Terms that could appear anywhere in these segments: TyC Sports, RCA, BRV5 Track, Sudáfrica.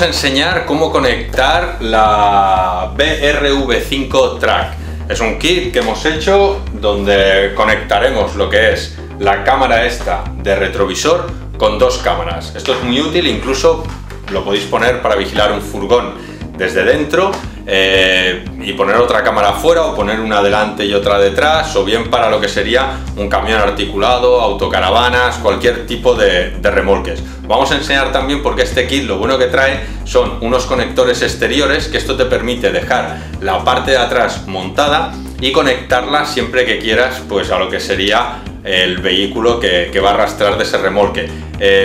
vamos a enseñar cómo conectar la BRV5 Track. Es un kit que hemos hecho donde conectaremos lo que es la cámara esta de retrovisor con dos cámaras. Esto es muy útil, incluso lo podéis poner para vigilar un furgón desde dentro y poner otra cámara afuera, o poner una delante y otra detrás, o bien para lo que sería un camión articulado, autocaravanas, cualquier tipo de remolques. Vamos a enseñar también porque este kit lo bueno que trae son unos conectores exteriores, que esto te permite dejar la parte de atrás montada y conectarla siempre que quieras pues a lo que sería el vehículo que va a arrastrar de ese remolque.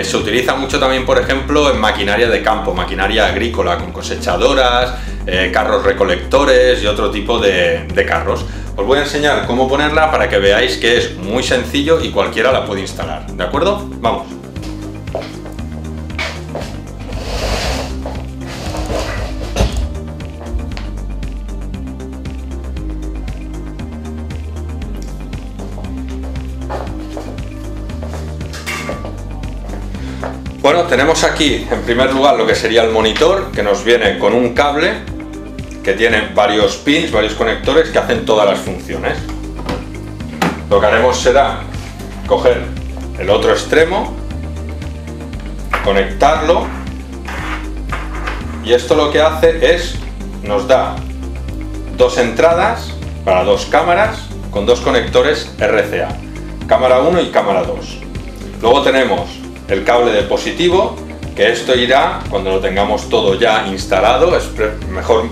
Se utiliza mucho también, por ejemplo, en maquinaria de campo, maquinaria agrícola, con cosechadoras, carros recolectores y otro tipo de carros. Os voy a enseñar cómo ponerla para que veáis que es muy sencillo y cualquiera la puede instalar, ¿de acuerdo? Vamos. Bueno, tenemos aquí en primer lugar lo que sería el monitor, que nos viene con un cable que tiene varios pins, varios conectores que hacen todas las funciones. Lo que haremos será coger el otro extremo, conectarlo, y esto lo que hace es nos da dos entradas para dos cámaras con dos conectores RCA, cámara 1 y cámara 2. Luego tenemos el cable de positivo, que esto irá cuando lo tengamos todo ya instalado. Es mejor,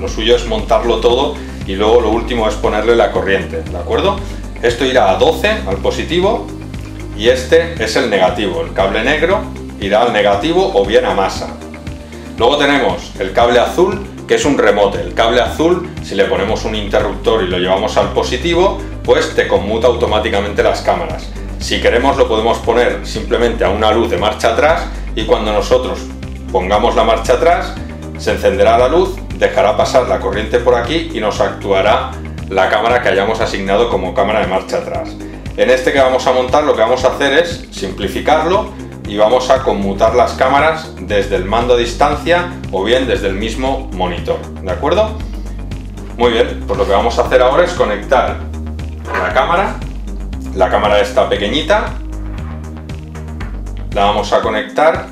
lo suyo es montarlo todo y luego lo último es ponerle la corriente, ¿de acuerdo? Esto irá a 12 al positivo, y este es el negativo, el cable negro irá al negativo o bien a masa. Luego tenemos el cable azul, que es un remote. El cable azul, si le ponemos un interruptor y lo llevamos al positivo, pues te conmuta automáticamente las cámaras. Si queremos, lo podemos poner simplemente a una luz de marcha atrás, y cuando nosotros pongamos la marcha atrás se encenderá la luz, dejará pasar la corriente por aquí y nos actuará la cámara que hayamos asignado como cámara de marcha atrás. En este que vamos a montar, lo que vamos a hacer es simplificarlo y vamos a conmutar las cámaras desde el mando a distancia o bien desde el mismo monitor, ¿de acuerdo? Muy bien, pues lo que vamos a hacer ahora es conectar la cámara esta pequeñita, la vamos a conectar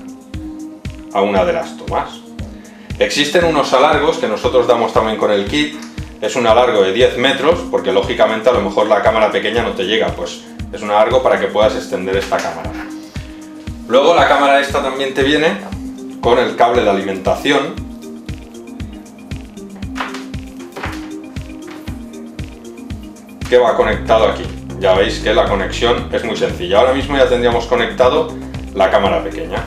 a una de las tomas. Existen unos alargos que nosotros damos también con el kit. Es un alargo de 10 metros, porque lógicamente a lo mejor la cámara pequeña no te llega, pues es un alargo para que puedas extender esta cámara. Luego la cámara esta también te viene con el cable de alimentación, que va conectado aquí. Ya veis que la conexión es muy sencilla. Ahora mismo ya tendríamos conectado la cámara pequeña.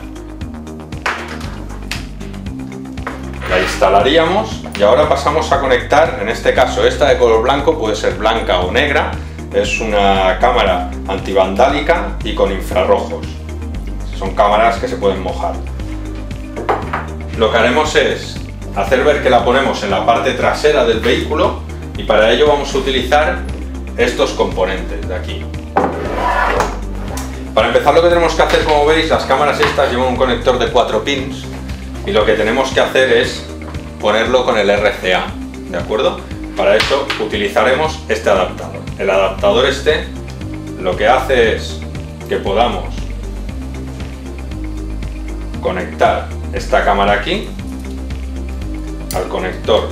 La instalaríamos y ahora pasamos a conectar, en este caso esta de color blanco, puede ser blanca o negra. Es una cámara antivandálica y con infrarrojos. Son cámaras que se pueden mojar. Lo que haremos es hacer ver que la ponemos en la parte trasera del vehículo, y para ello vamos a utilizar estos componentes de aquí. Para empezar, lo que tenemos que hacer, como veis, las cámaras estas llevan un conector de 4 pins, y lo que tenemos que hacer es ponerlo con el RCA, ¿de acuerdo? Para eso utilizaremos este adaptador. El adaptador este lo que hace es que podamos conectar esta cámara aquí al conector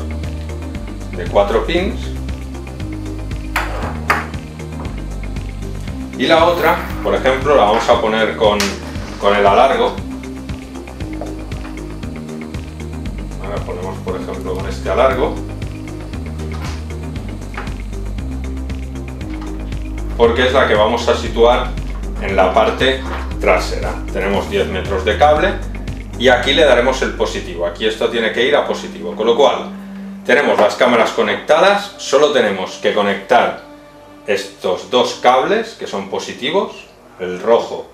de 4 pins. Y la otra, por ejemplo, la vamos a poner con el alargo. Ahora ponemos, por ejemplo, con este alargo, porque es la que vamos a situar en la parte trasera. Tenemos 10 metros de cable y aquí le daremos el positivo. Aquí esto tiene que ir a positivo, con lo cual tenemos las cámaras conectadas. Solo tenemos que conectar estos dos cables que son positivos, el rojo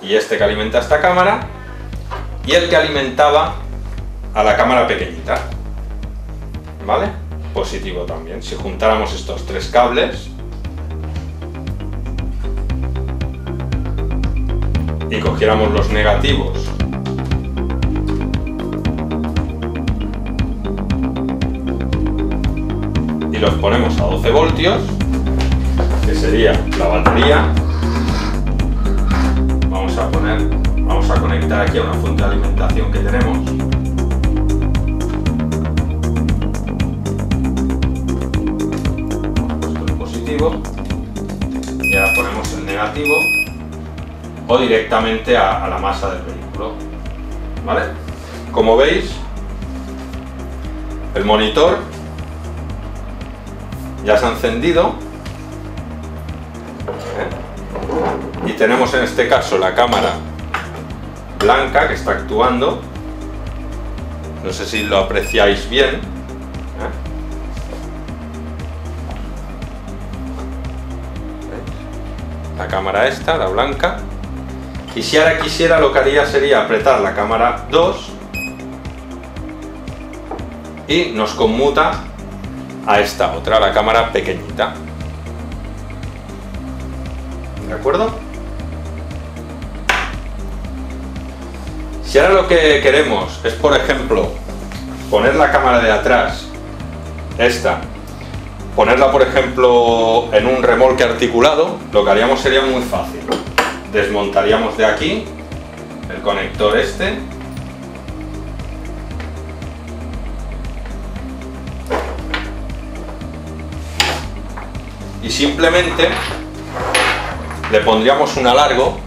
y este que alimenta esta cámara y el que alimentaba a la cámara pequeñita, ¿vale? Positivo también. Si juntáramos estos tres cables y cogiéramos los negativos los ponemos a 12 voltios, que sería la batería. Vamos a conectar aquí a una fuente de alimentación que tenemos. Esto es positivo. Y ahora ponemos el negativo o directamente a la masa del vehículo. ¿Vale? Como veis, el monitor ya se ha encendido. Y tenemos en este caso la cámara blanca que está actuando. No sé si lo apreciáis bien. La cámara esta, la blanca. Y si ahora quisiera, lo que haría sería apretar la cámara 2 y nos conmuta a esta otra, la cámara pequeñita. ¿De acuerdo? Si ahora lo que queremos es, por ejemplo, poner la cámara de atrás, esta, ponerla por ejemplo en un remolque articulado, lo que haríamos sería muy fácil. Desmontaríamos de aquí el conector este, y simplemente le pondríamos un alargo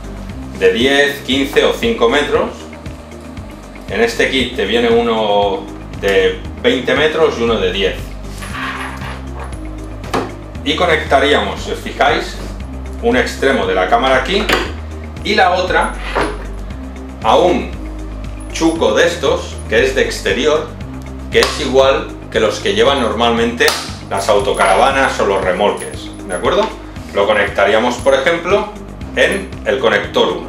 de 10, 15 o 5 metros. En este kit te viene uno de 20 metros y uno de 10. Y conectaríamos, si os fijáis, un extremo de la cámara aquí y la otra a un chuco de estos, que es de exterior, que es igual que los que llevan normalmente las autocaravanas o los remolques. ¿De acuerdo? Lo conectaríamos, por ejemplo, en el conector 1.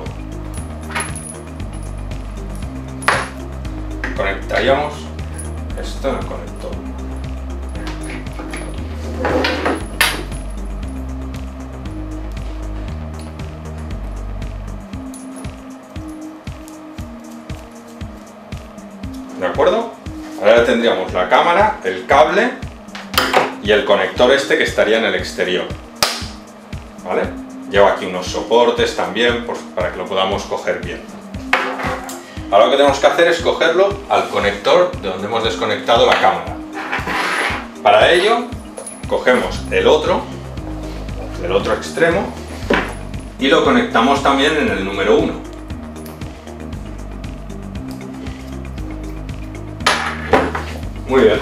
Conectaríamos esto en el conector 1. ¿De acuerdo? Ahora tendríamos la cámara, el cable y el conector este que estaría en el exterior. ¿Vale? Lleva aquí unos soportes también, pues, para que lo podamos coger bien. Ahora lo que tenemos que hacer es cogerlo al conector de donde hemos desconectado la cámara. Para ello cogemos el otro extremo y lo conectamos también en el número 1. Muy bien.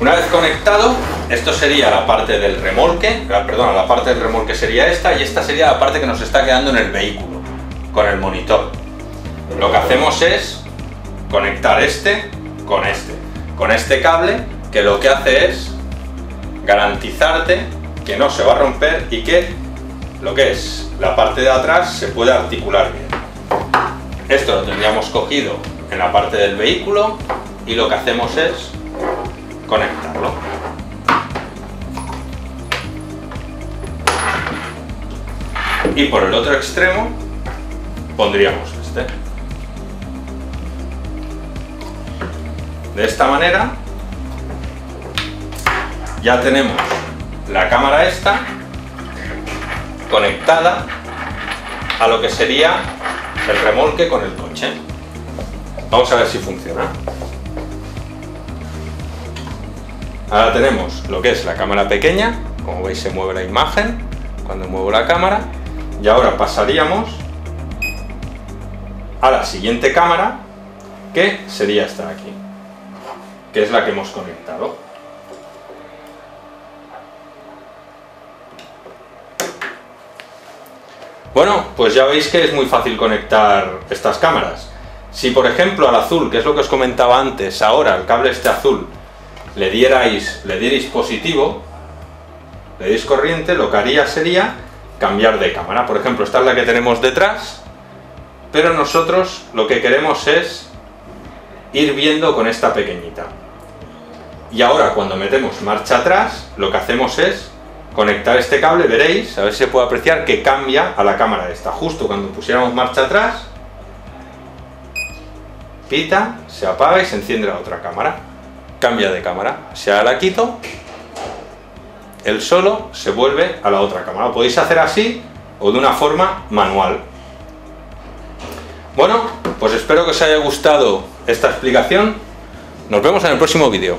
Una vez conectado, esto sería la parte del remolque, perdón, la parte del remolque sería esta, y esta sería la parte que nos está quedando en el vehículo, con el monitor. Lo que hacemos es conectar este con este, cable, que lo que hace es garantizarte que no se va a romper y que lo que es la parte de atrás se puede articular bien. Esto lo tendríamos cogido en la parte del vehículo y lo que hacemos es conectarlo. Y por el otro extremo pondríamos este. De esta manera ya tenemos la cámara esta conectada a lo que sería el remolque con el coche. Vamos a ver si funciona. Ahora tenemos lo que es la cámara pequeña, como veis se mueve la imagen cuando muevo la cámara. Y ahora pasaríamos a la siguiente cámara, que sería esta de aquí, que es la que hemos conectado. Bueno, pues ya veis que es muy fácil conectar estas cámaras. Si por ejemplo al azul, que es lo que os comentaba antes, ahora el cable este azul, le dierais positivo, le dierais corriente, lo que haría sería cambiar de cámara. Por ejemplo, esta es la que tenemos detrás, pero nosotros lo que queremos es ir viendo con esta pequeñita. Y ahora cuando metemos marcha atrás, lo que hacemos es conectar este cable. Veréis, a ver si se puede apreciar, que cambia a la cámara esta. Justo cuando pusiéramos marcha atrás, pita, se apaga y se enciende la otra cámara. Cambia de cámara. Si ahora la quito, el solo se vuelve a la otra cámara. Lo podéis hacer así o de una forma manual. Bueno, pues espero que os haya gustado esta explicación. Nos vemos en el próximo vídeo.